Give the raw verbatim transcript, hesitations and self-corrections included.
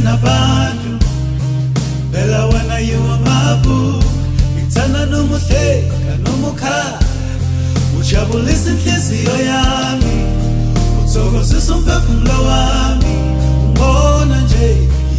tena bantu bela wana yuwa mabu itana numuthe kanumuka uchabulisi tisiyo yami utsogo sisumbe kumlawami umona nje.